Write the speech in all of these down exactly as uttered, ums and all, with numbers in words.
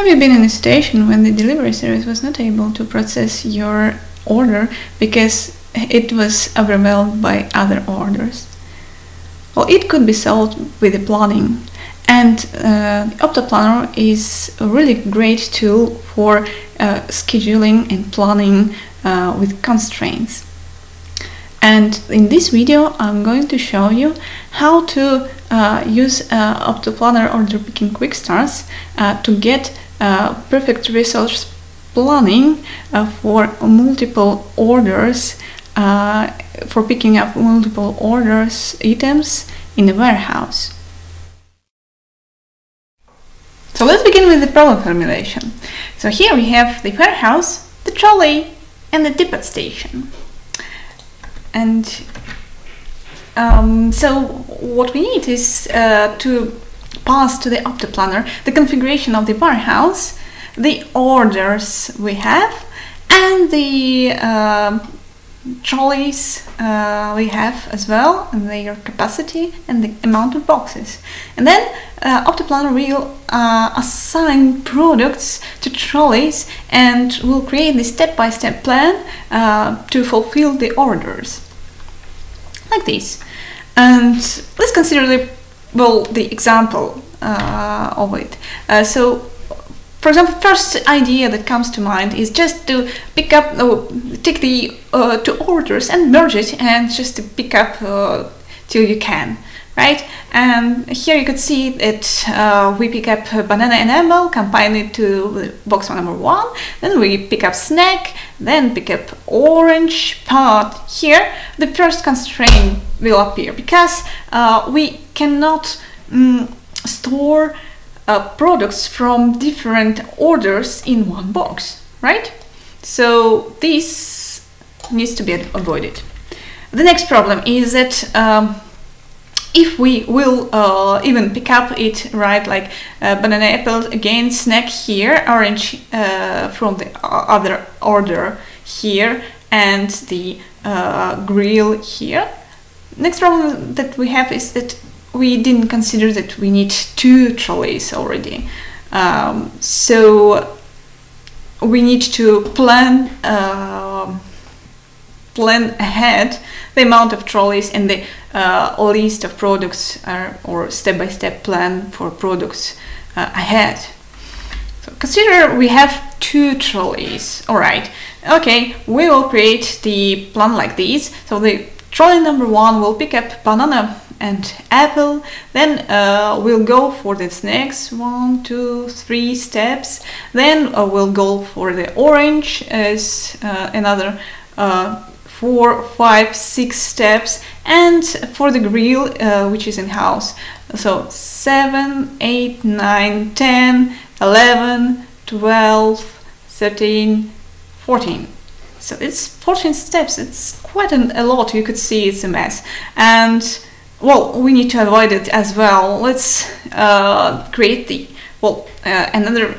Have you been in a situation when the delivery service was not able to process your order because it was overwhelmed by other orders? Well, it could be solved with a planning. And uh, OptaPlanner is a really great tool for uh, scheduling and planning uh, with constraints. And in this video, I'm going to show you how to uh, use uh, OptaPlanner order picking quick starts uh, to get uh, perfect resource planning uh, for multiple orders, uh, for picking up multiple orders, items in a warehouse. So let's begin with the problem formulation. So here we have the warehouse, the trolley, and the depot station. And um, so what we need is uh, to pass to the OptaPlanner the configuration of the warehouse, the orders we have, and the uh, trolleys uh, we have as well, and their capacity and the amount of boxes. And then uh, OptaPlanner will uh, assign products to trolleys and will create the step-by-step plan uh, to fulfill the orders, like this. And let's consider the, well, the example uh, of it. Uh, so, for example, first idea that comes to mind is just to pick up, oh, take the uh, two orders and merge it, and just to pick up uh, till you can, right? And here you could see that uh, we pick up banana and apple, combine it to box number one, then we pick up snack, then pick up orange part. Here the first constraint will appear because uh, we cannot um, store Uh, products from different orders in one box, right? So this needs to be avoided. The next problem is that um, if we will uh, even pick up it, right, like uh, banana, apple, again, snack here, orange uh, from the other order here, and the uh, grill here. Next problem that we have is that we didn't consider that we need two trolleys already. Um, so we need to plan uh, plan ahead the amount of trolleys and the uh, list of products are, or step-by-step plan for products uh, ahead. So consider we have two trolleys. All right, okay, we will create the plan like this. So the trolley number one will pick up banana and apple, then uh, we'll go for the snacks, one, two, three steps, then uh, we'll go for the orange as uh, another uh, four, five, six steps, and for the grill, uh, which is in-house, so seven, eight, nine, ten, eleven, twelve, thirteen, fourteen. So it's fourteen steps, it's quite an, a lot, you could see it's a mess. And well, we need to avoid it as well. Let's uh, create the, well, uh, another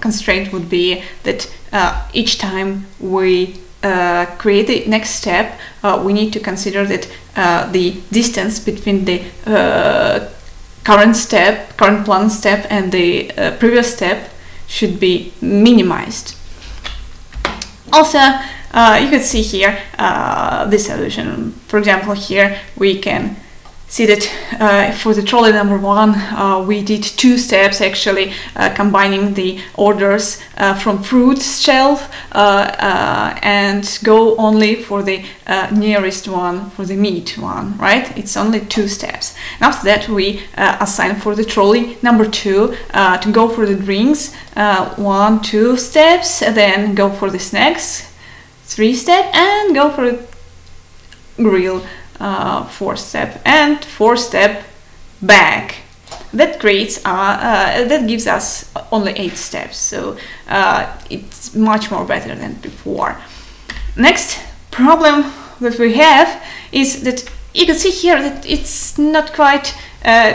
constraint would be that uh, each time we uh, create the next step, uh, we need to consider that uh, the distance between the uh, current step, current plan step, and the uh, previous step should be minimized. Also, uh, you could see here uh, this solution. For example, here we can see that uh, for the trolley number one, uh, we did two steps actually, uh, combining the orders uh, from fruit shelf uh, uh, and go only for the uh, nearest one, for the meat one, right? It's only two steps. And after that, we uh, assign for the trolley number two uh, to go for the drinks, uh, one, two steps, then go for the snacks, three step, and go for the grill. Uh, four step and four step back. That creates uh, uh, that gives us only eight steps, so uh, it's much more better than before. Next problem that we have is that you can see here that it's not quite uh,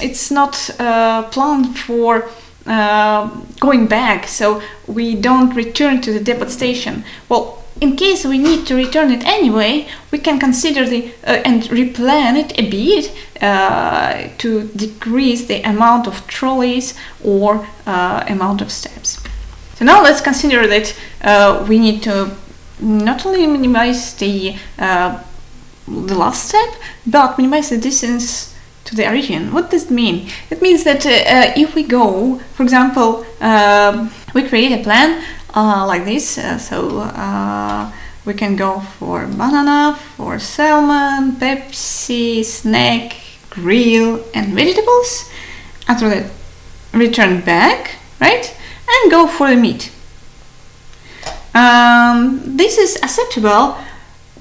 it's not uh, planned for uh, going back, so we don't return to the depot station. Well, In case we need to return it anyway, we can consider the uh, and replan it a bit uh, to decrease the amount of trolleys or uh, amount of steps. So now let's consider that uh, we need to not only minimize the, uh, the last step, but minimize the distance to the origin. What does it mean? It means that uh, if we go, for example, uh, we create a plan Uh, like this, uh, so uh, we can go for banana, for salmon, Pepsi, snack, grill and vegetables. After that, return back, right, and go for the meat. Um, this is acceptable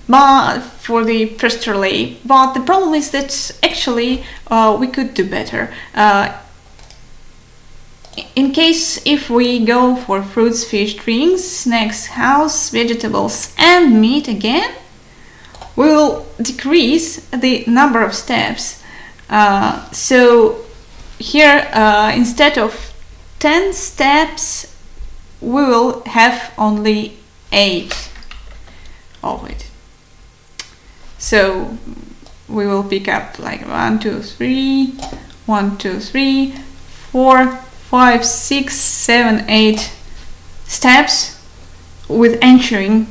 but for the first relay, but the problem is that actually uh, we could do better. Uh, In case if we go for fruits, fish, drinks, snacks, house, vegetables and meat again, we will decrease the number of steps. Uh, so here uh, instead of ten steps, we will have only eight of it. So we will pick up like one, two, three, one, two, three, four, five, six, seven, eight steps with entering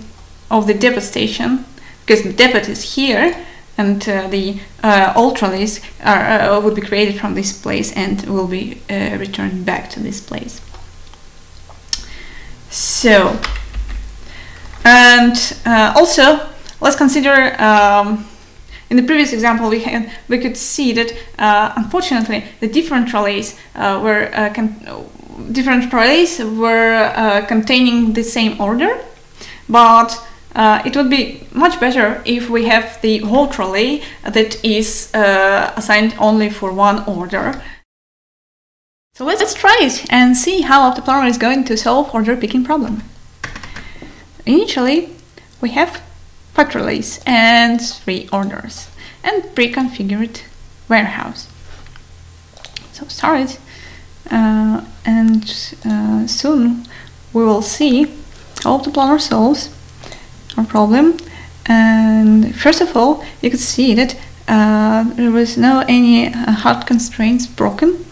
of the depot station, because the depot is here and uh, the uh, old trolleys uh, will be created from this place and will be uh, returned back to this place. So, and uh, also let's consider um, in the previous example, we had, we could see that uh, unfortunately the different trolleys uh, were uh, different trolleys were uh, containing the same order, but uh, it would be much better if we have the whole trolley that is uh, assigned only for one order. So let's, let's try it and see how OptaPlanner is going to solve order picking problem. Initially, we have five trolleys and three orders and pre-configured warehouse. So start uh, and uh, soon we will see how OptaPlanner solves our problem. And first of all, you could see that uh, there was no any uh, hard constraints broken,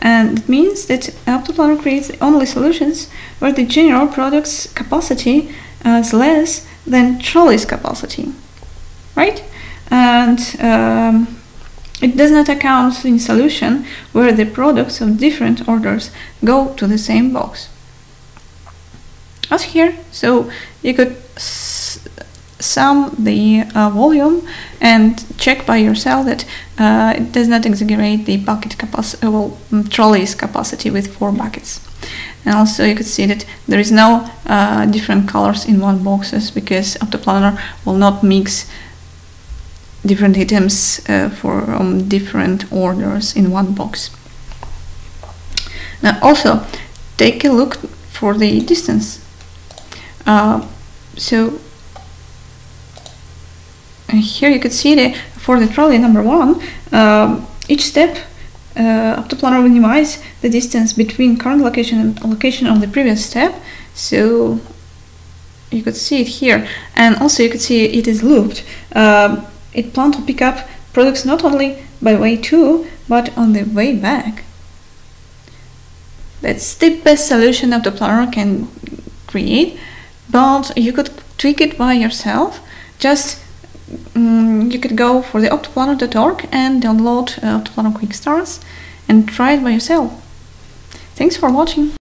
and it means that OptaPlanner creates only solutions where the general product's capacity uh, is less than trolley's capacity, right? And um, it does not account in solution where the products of different orders go to the same box. As here, so you could s sum the uh, volume and check by yourself that uh, it does not exaggerate the bucket capacity, well, trolley's capacity with four buckets. And also you could see that there is no uh, different colors in one boxes, because OptaPlanner will not mix different items uh, for um, different orders in one box. Now also take a look for the distance. Uh, so here you could see that for the trolley number one, um, each step Uh, OptaPlanner will minimize the distance between current location and location of the previous step, so you could see it here. And also you could see it is looped. Uh, it planned to pick up products not only by way to, but on the way back. That's the best solution OptaPlanner can create, but you could tweak it by yourself. Just Mm, you could go for the optaplanner dot org and download uh, OptaPlanner Quick Starts and try it by yourself. Thanks for watching!